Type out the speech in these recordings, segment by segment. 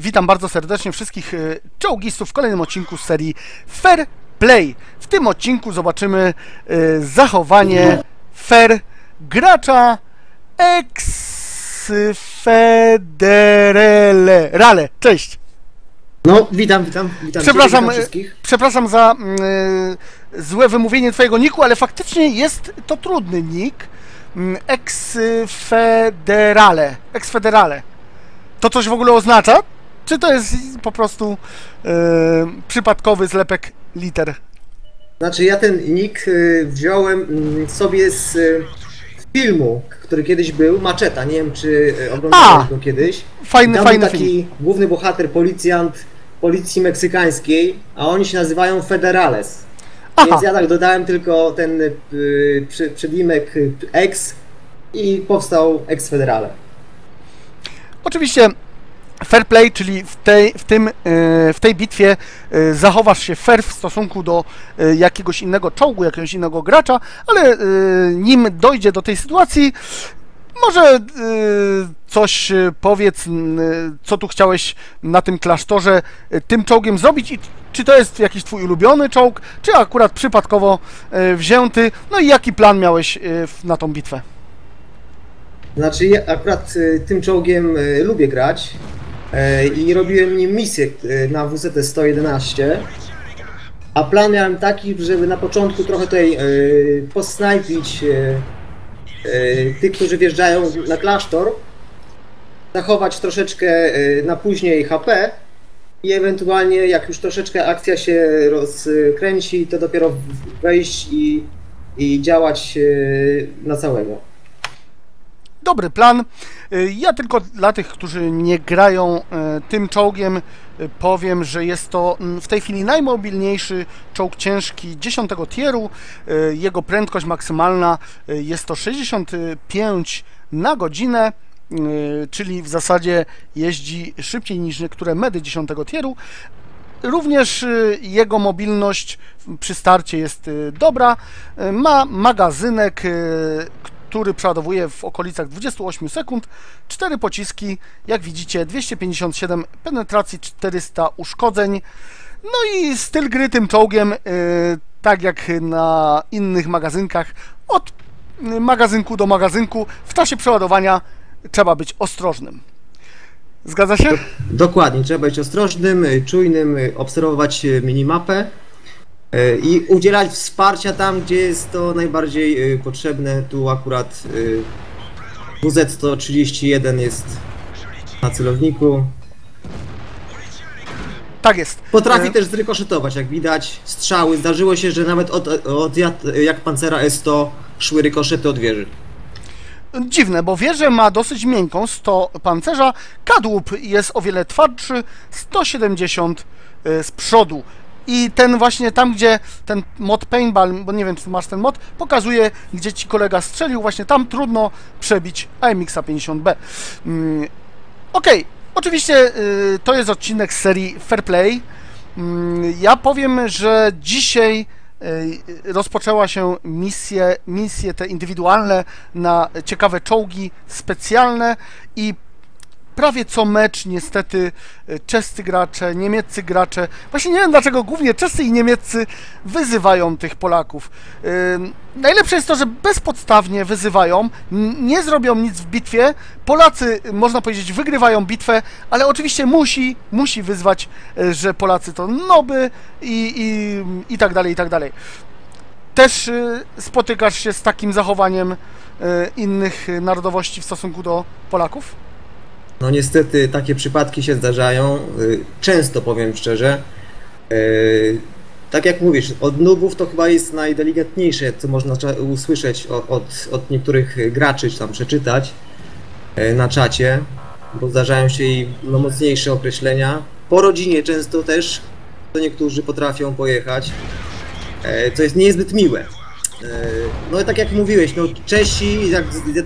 Witam bardzo serdecznie wszystkich czołgistów w kolejnym odcinku z serii Fair Play. W tym odcinku zobaczymy zachowanie fair gracza Ex-federale. Rale, cześć! No, witam. Przepraszam, witam wszystkich. Przepraszam za złe wymówienie twojego niku, ale faktycznie jest to trudny nick. Ex-federale. Ex-federale. To coś w ogóle oznacza? Czy to jest po prostu przypadkowy zlepek liter? Znaczy ja ten nick wziąłem sobie z filmu, który kiedyś był, Maczeta. Nie wiem, czy oglądałeś go kiedyś. Fajny taki film. Główny bohater, policjant policji meksykańskiej, a oni się nazywają Federales. Aha. Więc ja tak dodałem tylko ten przedlimek X i powstał Ex-federale. Oczywiście fair play, czyli w tej bitwie zachowasz się fair w stosunku do jakiegoś innego czołgu, jakiegoś innego gracza, ale nim dojdzie do tej sytuacji, może coś powiedz, co tu chciałeś na tym klasztorze tym czołgiem zrobić i czy to jest jakiś twój ulubiony czołg, czy akurat przypadkowo wzięty, no i jaki plan miałeś na tą bitwę? Znaczy ja akurat tym czołgiem lubię grać i robiłem nim misję na WZ-111, a plan miałem taki, żeby na początku trochę tutaj posnajpić tych, którzy wjeżdżają na klasztor, zachować troszeczkę na później HP i ewentualnie jak już troszeczkę akcja się rozkręci, to dopiero wejść i działać na całego. Dobry plan. Ja tylko dla tych, którzy nie grają tym czołgiem, powiem, że jest to w tej chwili najmobilniejszy czołg ciężki 10 tieru. Jego prędkość maksymalna jest to 65 na godzinę, czyli w zasadzie jeździ szybciej niż niektóre medy 10 tieru. Również jego mobilność przy starcie jest dobra. Ma magazynek, który przeładowuje w okolicach 28 sekund, 4 pociski, jak widzicie, 257 penetracji, 400 uszkodzeń. No i styl gry tym czołgiem, tak jak na innych magazynkach, od magazynku do magazynku, w czasie przeładowania trzeba być ostrożnym. Zgadza się? Dokładnie, trzeba być ostrożnym, czujnym, obserwować minimapę i udzielać wsparcia tam, gdzie jest to najbardziej potrzebne. Tu akurat WZ-131 jest na celowniku. Tak jest. Potrafi też zrykoszetować, jak widać, strzały. Zdarzyło się, że nawet od jak pancera S-100 szły rykoszety od wieży. Dziwne, bo wieżę ma dosyć miękką, 100 pancerza. Kadłub jest o wiele twardszy, 170 z przodu. I ten właśnie tam, gdzie ten mod paintball, bo nie wiem, czy masz ten mod, pokazuje, gdzie ci kolega strzelił, właśnie tam trudno przebić AMX-50B. Okej, oczywiście to jest odcinek z serii Fair Play. Ja powiem, że dzisiaj rozpoczęła się misje te indywidualne na ciekawe czołgi specjalne i prawie co mecz niestety czescy gracze, niemieccy gracze, właśnie nie wiem dlaczego głównie czescy i niemieccy wyzywają tych Polaków. Najlepsze jest to, że bezpodstawnie wyzywają, nie zrobią nic w bitwie, Polacy, można powiedzieć, wygrywają bitwę, ale oczywiście musi wyzwać, że Polacy to noby i tak dalej, i tak dalej. Też spotykasz się z takim zachowaniem innych narodowości w stosunku do Polaków? No niestety takie przypadki się zdarzają, często, powiem szczerze. Tak jak mówisz, od noobów to chyba jest najdelikatniejsze, co można usłyszeć od niektórych graczy, czy tam przeczytać na czacie, bo zdarzają się i no, mocniejsze określenia. Po rodzinie często też, to niektórzy potrafią pojechać, co jest niezbyt miłe. No i tak jak mówiłeś, no Czesi, ja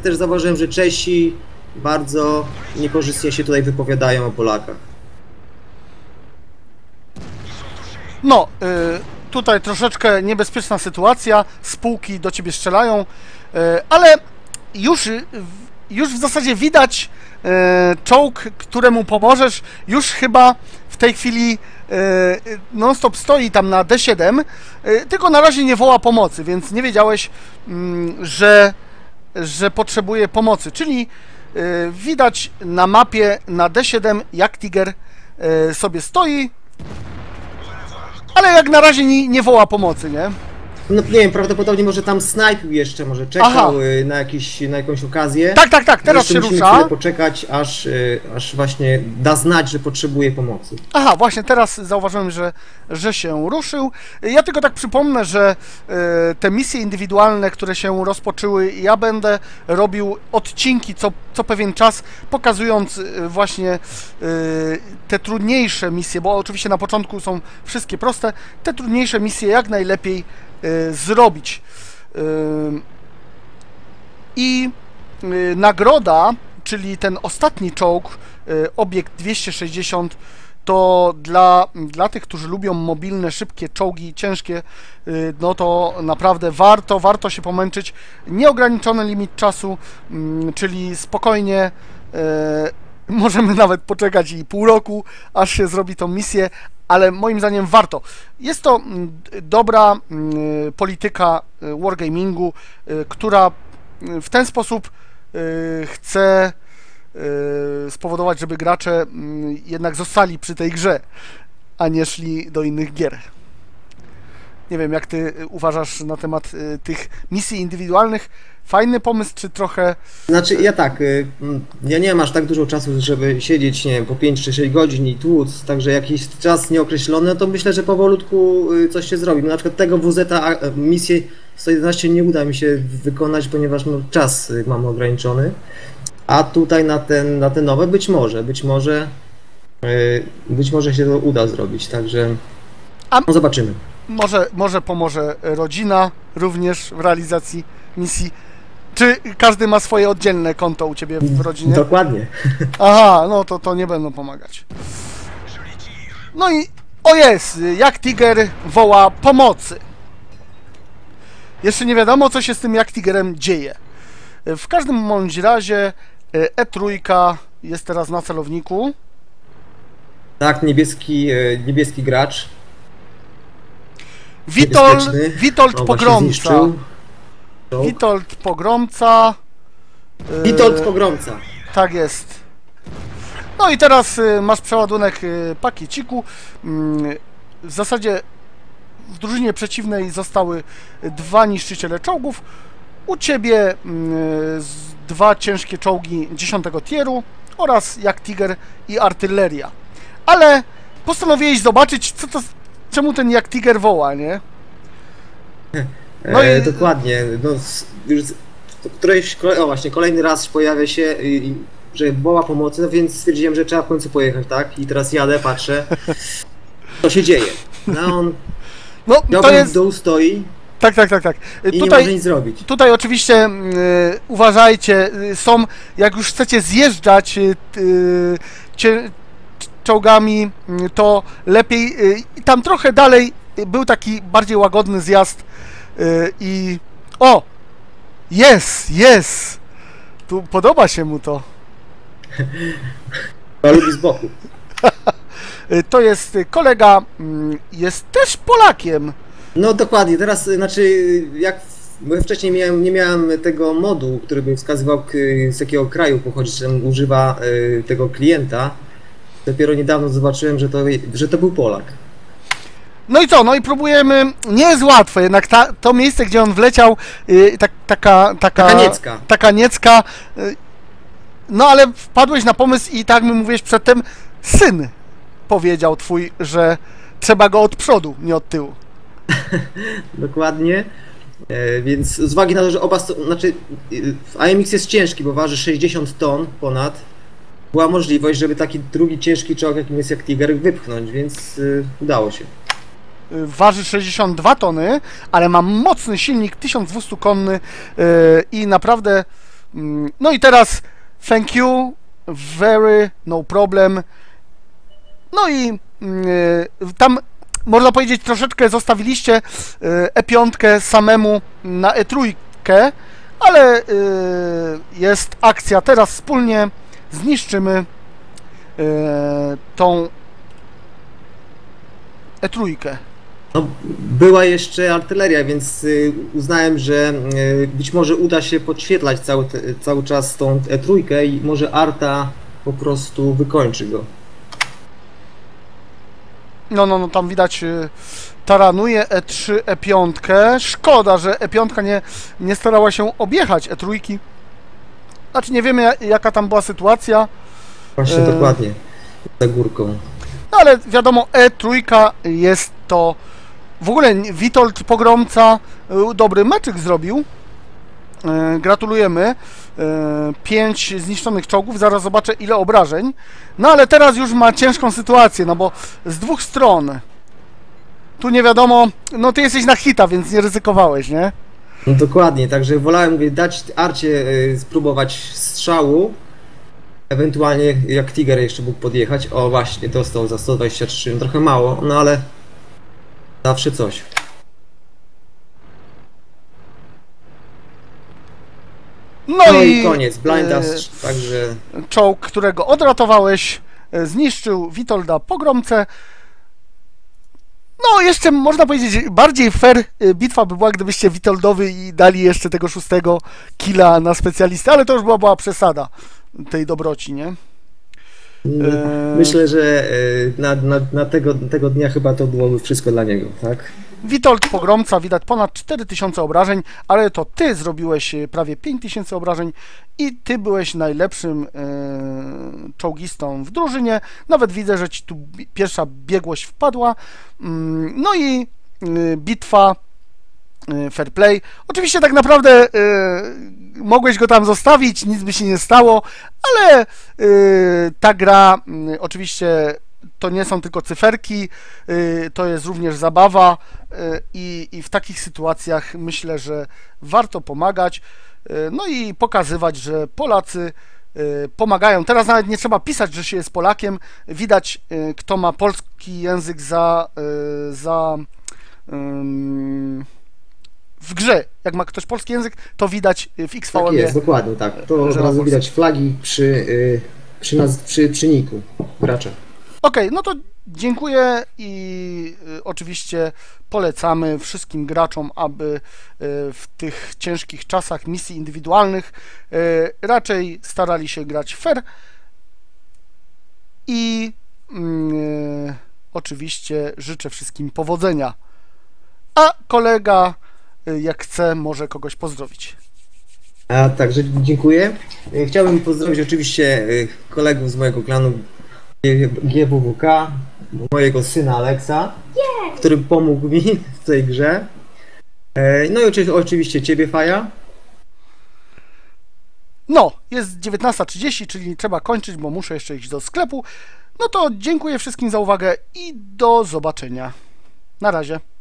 też zauważyłem, że Czesi bardzo niekorzystnie się tutaj wypowiadają o Polakach. No, tutaj troszeczkę niebezpieczna sytuacja, spółki do ciebie strzelają, ale już w zasadzie widać czołg, któremu pomożesz, już chyba w tej chwili non stop stoi tam na D7, tylko na razie nie woła pomocy, więc nie wiedziałeś, że potrzebuje pomocy, czyli widać na mapie na D7, jak Tiger sobie stoi, ale jak na razie nie woła pomocy, nie? No nie wiem, prawdopodobnie może tam snajpił jeszcze, może czekał na jakąś okazję. Tak, teraz się rusza. Musimy poczekać, aż właśnie da znać, że potrzebuje pomocy. Aha, właśnie teraz zauważyłem, że się ruszył. Ja tylko tak przypomnę, że te misje indywidualne, które się rozpoczęły, ja będę robił odcinki co pewien czas, pokazując właśnie te trudniejsze misje, bo oczywiście na początku są wszystkie proste, te trudniejsze misje jak najlepiej zrobić. I nagroda, czyli ten ostatni czołg, Obiekt 260, to dla tych, którzy lubią mobilne, szybkie czołgi, ciężkie, no to naprawdę warto się pomęczyć. Nieograniczony limit czasu, czyli spokojnie możemy nawet poczekać i pół roku, aż się zrobi tą misję, ale moim zdaniem warto. Jest to dobra polityka wargamingu, która w ten sposób chce spowodować, żeby gracze jednak zostali przy tej grze, a nie szli do innych gier. Nie wiem, jak ty uważasz na temat tych misji indywidualnych. Fajny pomysł, czy trochę... Znaczy, ja nie mam aż tak dużo czasu, żeby siedzieć, nie wiem, po 5 czy 6 godzin i tłuc, także jakiś czas nieokreślony, to myślę, że powolutku coś się zrobi. No, na przykład tego WZ-a misję 111 nie uda mi się wykonać, ponieważ no, czas mam ograniczony, a tutaj na te nowe być może się to uda zrobić, także no, zobaczymy. Może pomoże rodzina również w realizacji misji. Czy każdy ma swoje oddzielne konto u ciebie w rodzinie? Dokładnie. Aha, no to nie będą pomagać. No i o jest, jak Tiger woła pomocy. Jeszcze nie wiadomo, co się z tym jak Tigerem dzieje. W każdym bądź razie E3 jest teraz na celowniku. Tak, niebieski gracz. Witold Pogromca. Tak jest. No i teraz masz przeładunek pakieciku. W zasadzie w drużynie przeciwnej zostały 2 niszczyciele czołgów. U ciebie 2 ciężkie czołgi 10 tieru oraz Jagdtiger i artyleria. Ale postanowiłeś zobaczyć, co to... Czemu ten Jagdtiger woła, nie? No i... dokładnie. No, kolejny raz pojawia się, że woła pomocy, no więc stwierdziłem, że trzeba w końcu pojechać, tak? I teraz jadę, patrzę, co się dzieje. No on... No to jest... w dół stoi. Tak. I tutaj, nie może nic zrobić. Tutaj oczywiście uważajcie, są, jak już chcecie zjeżdżać czołgami, to lepiej, tam trochę dalej był taki bardziej łagodny zjazd i o, jest, tu podoba się mu to. Ja lubię z boku. To jest kolega, jest też Polakiem. No dokładnie, teraz, znaczy, jak bo ja wcześniej nie miałem tego modu, który by wskazywał, z jakiego kraju pochodzi, że używa tego klienta. Dopiero niedawno zobaczyłem, że to był Polak. No i co? No i próbujemy... Nie jest łatwe, jednak to miejsce, gdzie on wleciał, taka niecka. No ale wpadłeś na pomysł i tak mi mówiłeś przedtem, syn powiedział twój, że trzeba go od przodu, nie od tyłu. Dokładnie. Więc z uwagi na to, że AMX jest ciężki, bo waży 60 ton ponad, była możliwość, żeby taki drugi ciężki czołg, jakim jest Jagdtiger, wypchnąć, więc udało się. Waży 62 tony, ale ma mocny silnik 1200-konny i naprawdę... No i teraz thank you, very no problem. No i tam można powiedzieć troszeczkę zostawiliście E5 samemu na E3, ale jest akcja teraz wspólnie. zniszczymy tą E3. No, była jeszcze artyleria, więc uznałem, że być może uda się podświetlać cały czas tą E3 i może Arta po prostu wykończy go. No, tam widać taranuje E3, E5. Szkoda, że E5 nie starała się objechać E3. Znaczy nie wiemy, jaka tam była sytuacja. Właśnie dokładnie, za górką. No ale wiadomo, E3 jest to... W ogóle Witold Pogromca dobry meczyk zrobił. Gratulujemy. 5 zniszczonych czołgów. Zaraz zobaczę, ile obrażeń. No ale teraz już ma ciężką sytuację, no bo z dwóch stron. Tu nie wiadomo... No ty jesteś na hita, więc nie ryzykowałeś, nie? No dokładnie, także wolałem, mówię, dać Arcie spróbować strzału. Ewentualnie jak Tiger jeszcze mógł podjechać. O właśnie, dostał za 123, trochę mało, no ale... Zawsze coś. No i koniec, blindas, także... Czołg, którego odratowałeś, zniszczył Witolda Pogromcę. No jeszcze można powiedzieć, bardziej fair bitwa by była, gdybyście Witoldowi i dali jeszcze tego 6. killa na specjalistę, ale to już była przesada tej dobroci, nie? Myślę, że na tego dnia chyba to byłoby wszystko dla niego, tak? Witold Pogromca, widać ponad 4000 obrażeń, ale to ty zrobiłeś prawie 5000 obrażeń i ty byłeś najlepszym czołgistą w drużynie. Nawet widzę, że ci tu pierwsza biegłość wpadła. No i bitwa fair play. Oczywiście tak naprawdę mogłeś go tam zostawić, nic by się nie stało, ale ta gra, oczywiście to nie są tylko cyferki, to jest również zabawa i w takich sytuacjach myślę, że warto pomagać, no i pokazywać, że Polacy pomagają. Teraz nawet nie trzeba pisać, że się jest Polakiem, widać kto ma polski język w grze, jak ma ktoś polski język, to widać w XVM. Tak jest, dokładnie tak. To od razu widać flagi przy niku gracza. Okej, no to dziękuję i oczywiście polecamy wszystkim graczom, aby w tych ciężkich czasach misji indywidualnych raczej starali się grać fair i oczywiście życzę wszystkim powodzenia. A kolega jak chce, może kogoś pozdrowić. A także dziękuję. Chciałbym pozdrowić oczywiście kolegów z mojego klanu GWWK, mojego syna Aleksa, który pomógł mi w tej grze. No i oczywiście ciebie, Faja. No, jest 19:30, czyli trzeba kończyć, bo muszę jeszcze iść do sklepu. No to dziękuję wszystkim za uwagę i do zobaczenia. Na razie.